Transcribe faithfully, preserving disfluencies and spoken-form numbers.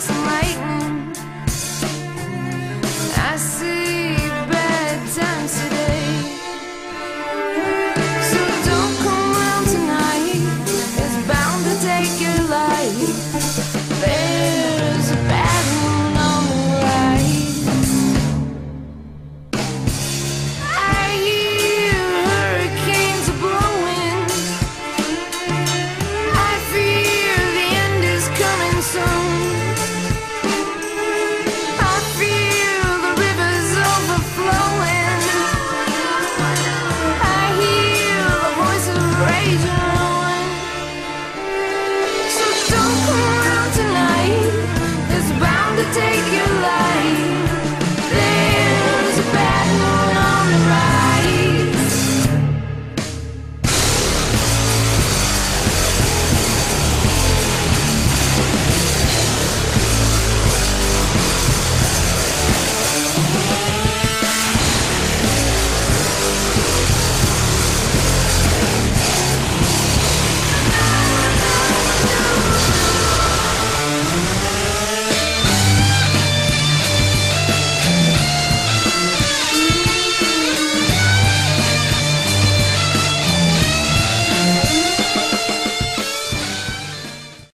It's my